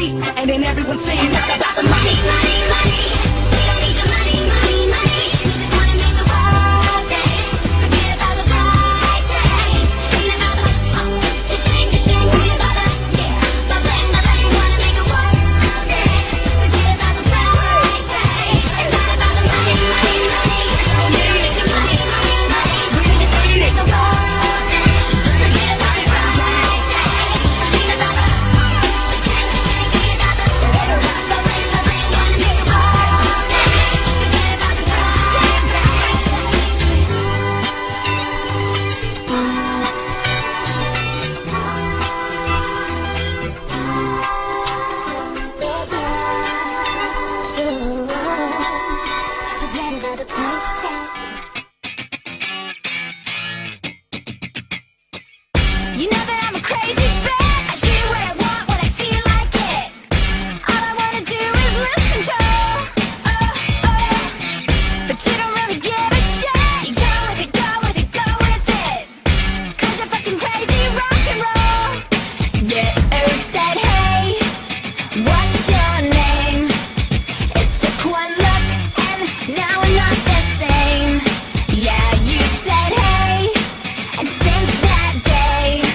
beat, and then everyone's saying that I got the money, money, money. We don't need your money, money, money. We just wanna make the world dance. Forget about the bright day. Ain't about the cha-ching, cha-ching. Forget about the ba-bang, ba-bang. Wanna make the world dance. Forget about the bright day. It's not about the money, money, money. We don't need your money, money, money. We just wanna make the world dance. You know that I'm a crazy bitch. I do what I want when I feel like it. All I wanna do is lose control. Oh, oh. But you don't really give a shit. You go with it, go with it, go with it. Cause you're fucking crazy rock and roll. Yeah, who said hey, what's your name? It took one look and now we're not the same. Yeah, you said hey, and since then crazy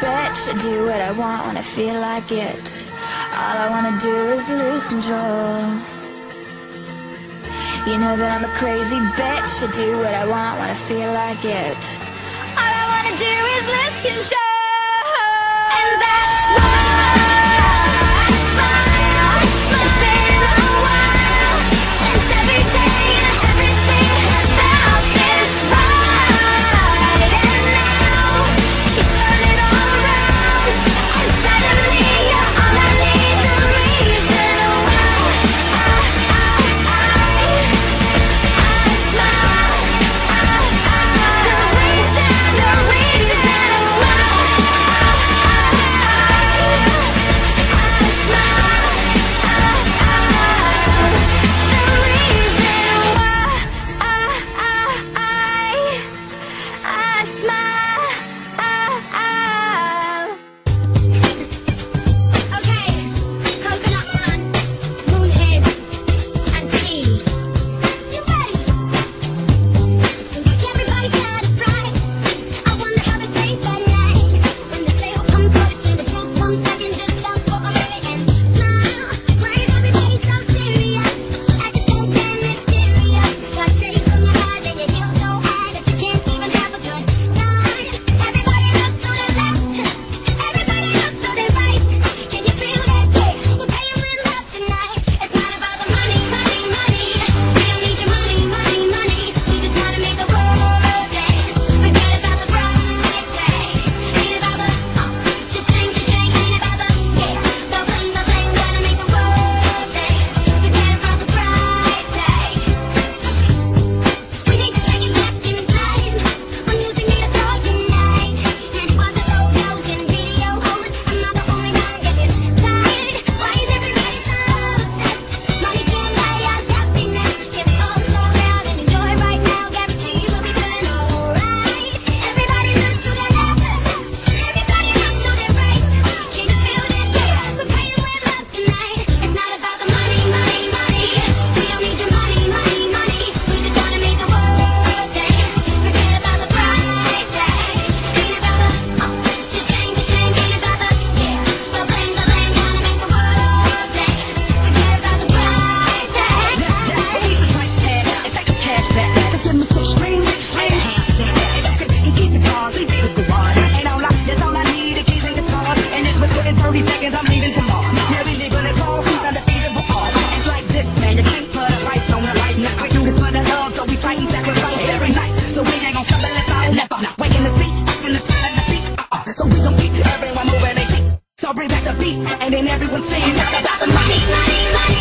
bitch, I do what I want when I feel like it. All I wanna do is lose control. You know that I'm a crazy bitch, I do what I want when I feel like it. All I wanna do is lose control. beat, and then everyone's saying, I got the money, money, money.